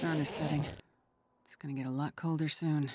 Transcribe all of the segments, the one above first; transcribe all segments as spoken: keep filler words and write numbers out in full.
sun is setting. It's gonna get a lot colder soon.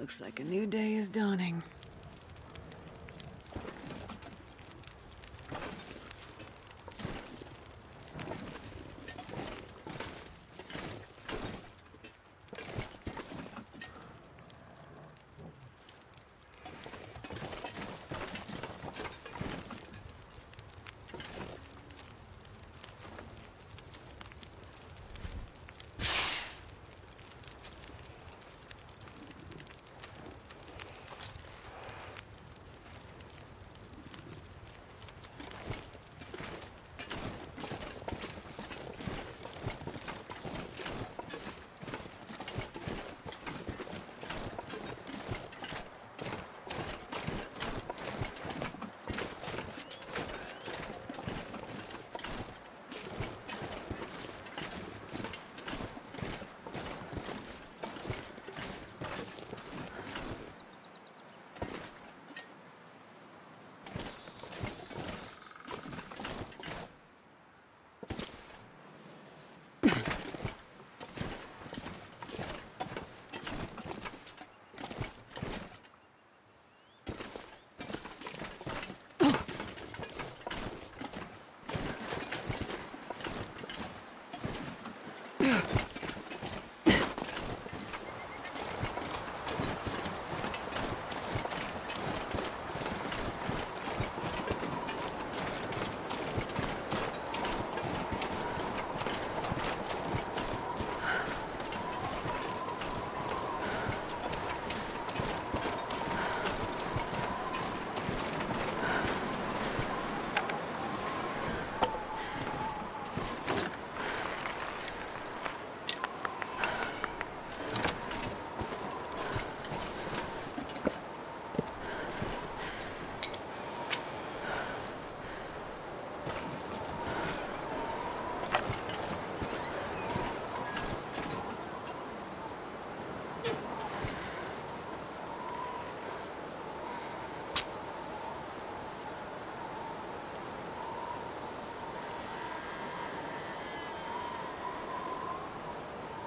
Looks like a new day is dawning.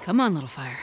Come on, little fire.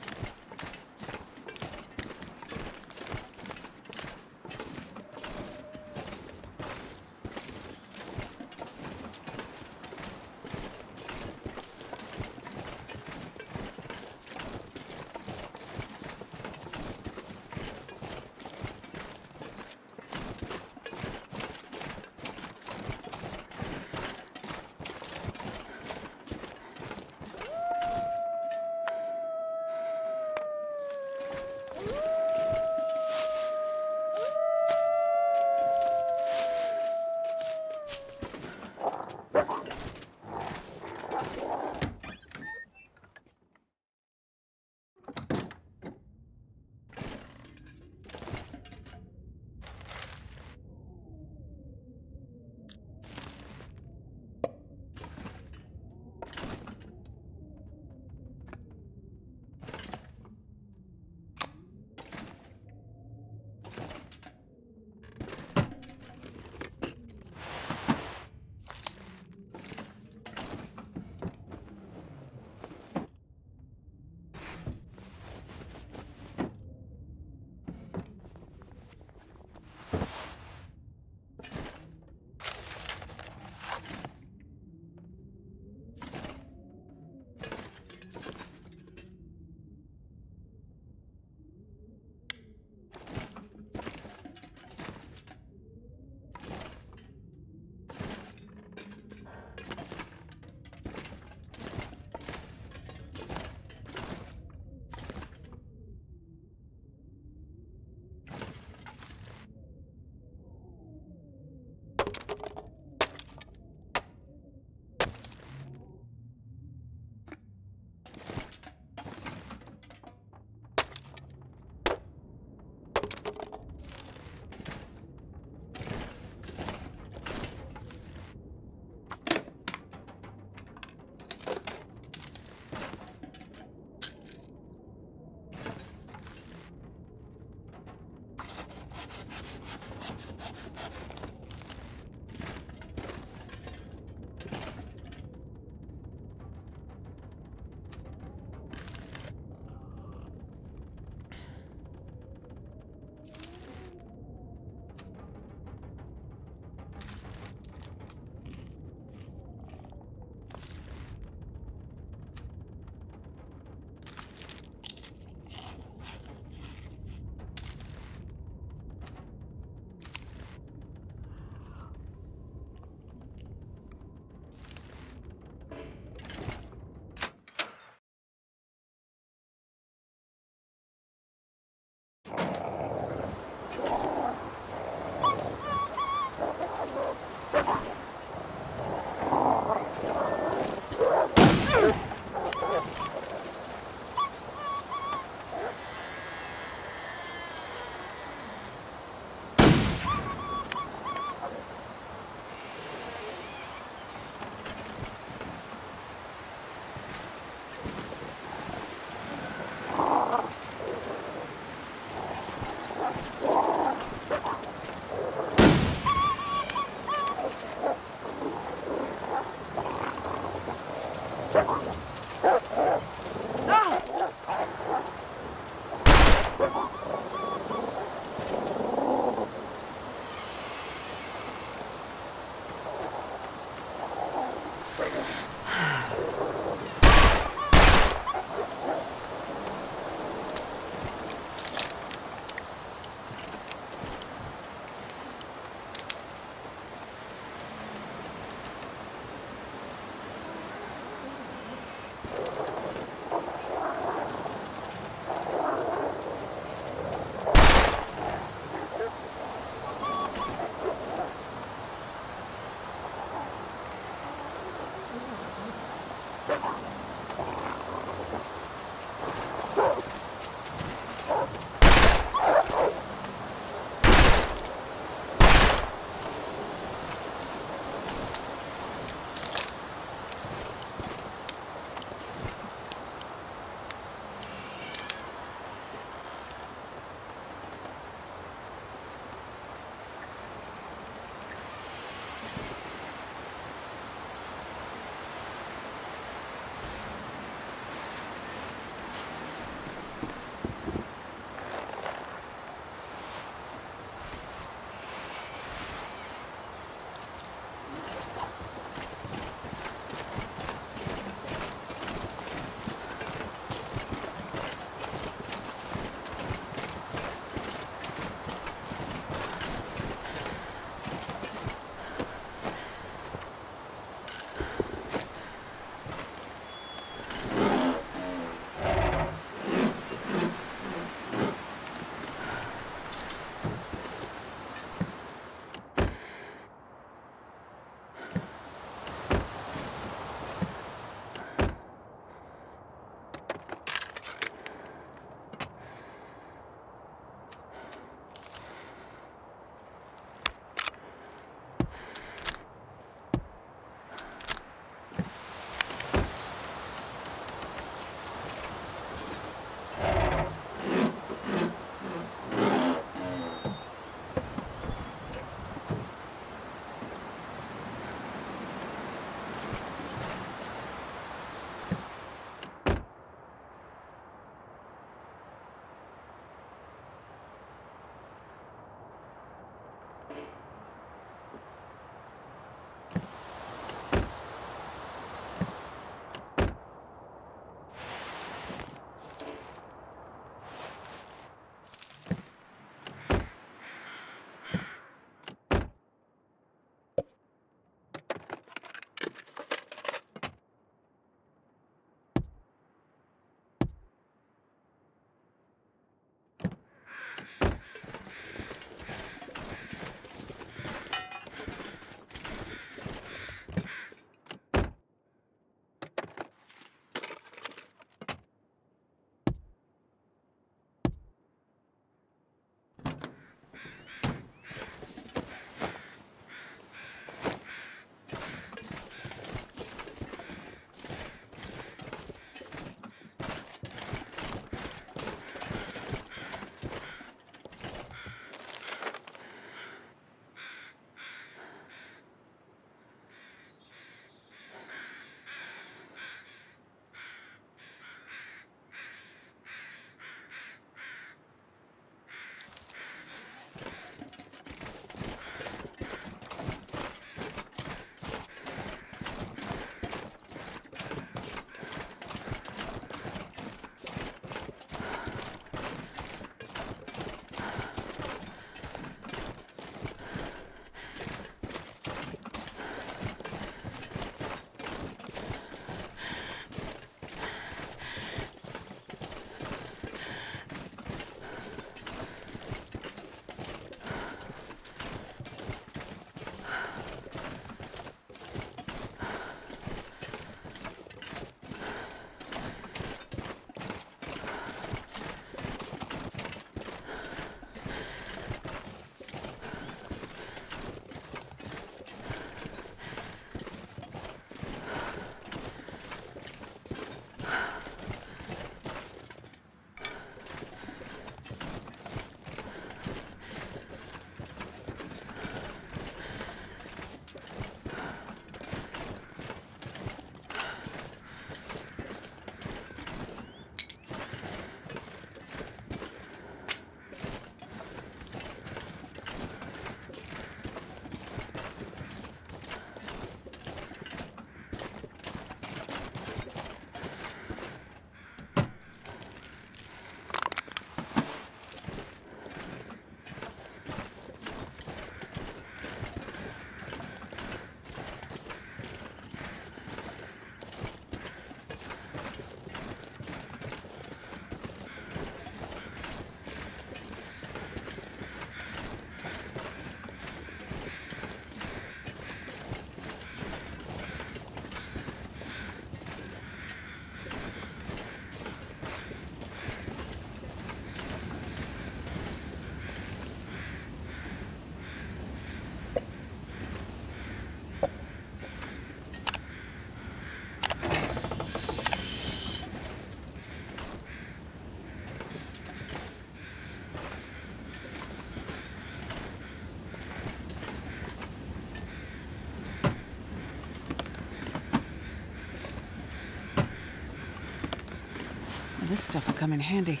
this stuff will come in handy.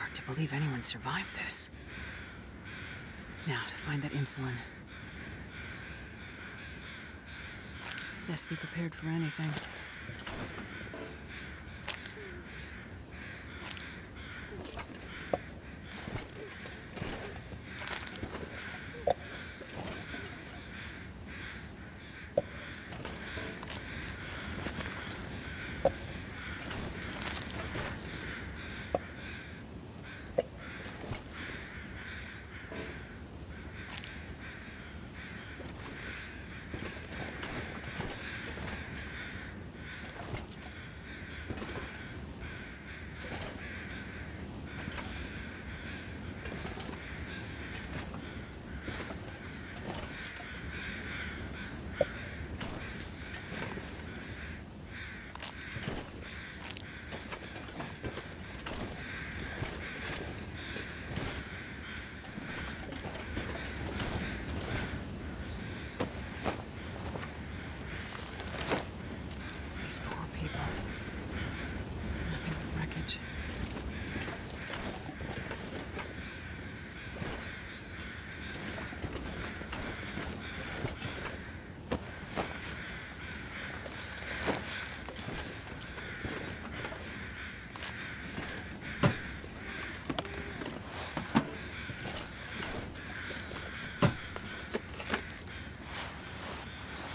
I can't believe anyone survived this. Now, to find that insulin. Best be prepared for anything.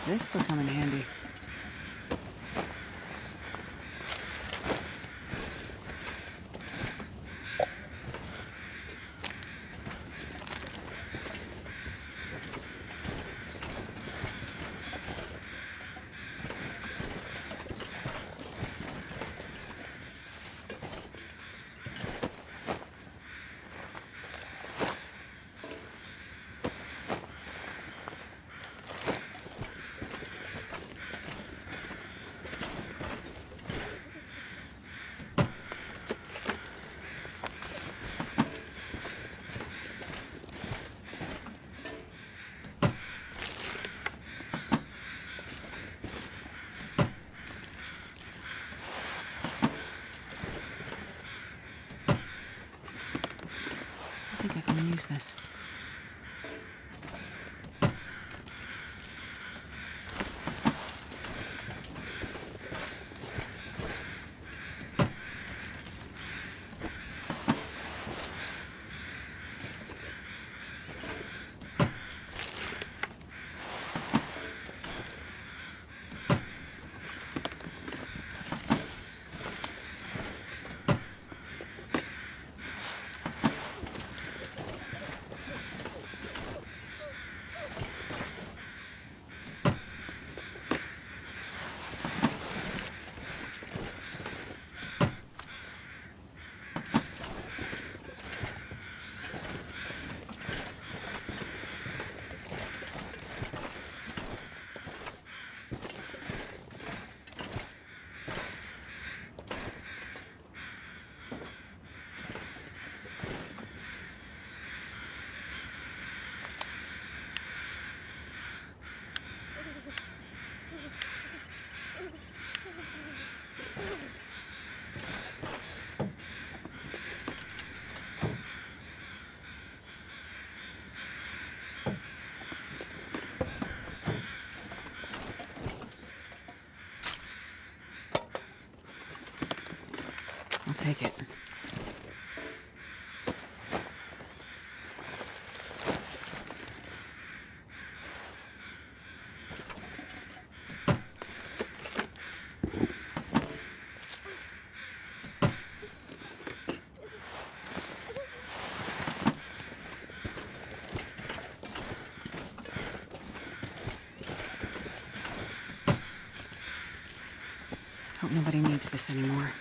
This will come in handy. I think I can use this. Take it. Hope nobody needs this anymore.